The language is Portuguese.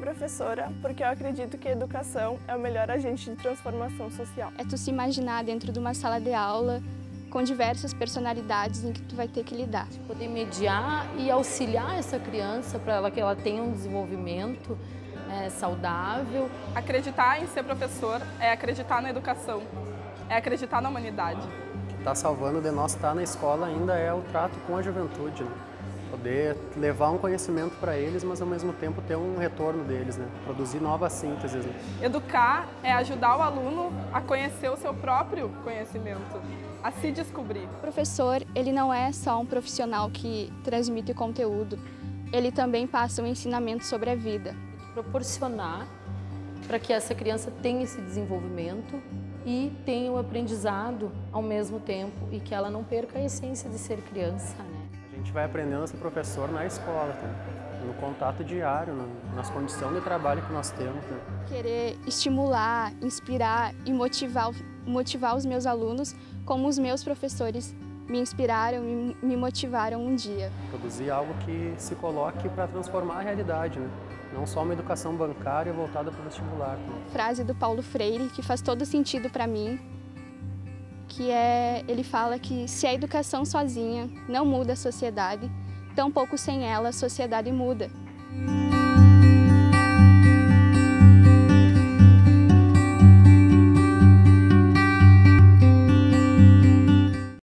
Professora, porque eu acredito que a educação é o melhor agente de transformação social. É tu se imaginar dentro de uma sala de aula com diversas personalidades em que tu vai ter que lidar. Poder mediar e auxiliar essa criança para ela que ela tenha um desenvolvimento saudável. Acreditar em ser professor é acreditar na educação, é acreditar na humanidade. O que está salvando de nós estar na escola ainda é o trato com a juventude, né? Poder levar um conhecimento para eles, mas ao mesmo tempo ter um retorno deles, né? Produzir novas sínteses. Né? Educar é ajudar o aluno a conhecer o seu próprio conhecimento, a se descobrir. O professor, ele não é só um profissional que transmite conteúdo, ele também passa um ensinamento sobre a vida. Proporcionar para que essa criança tenha esse desenvolvimento e tenha o aprendizado ao mesmo tempo e que ela não perca a essência de ser criança, né? A gente vai aprendendo a ser professor na escola, tá? No contato diário, nas condições de trabalho que nós temos. Tá? Querer estimular, inspirar e motivar os meus alunos como os meus professores me inspiraram e me motivaram um dia. Produzir algo que se coloque para transformar a realidade, né? Não só uma educação bancária voltada para o vestibular. Tá? Frase do Paulo Freire que faz todo sentido para mim. Que é, ele fala que se a educação sozinha não muda a sociedade, tampouco sem ela a sociedade muda.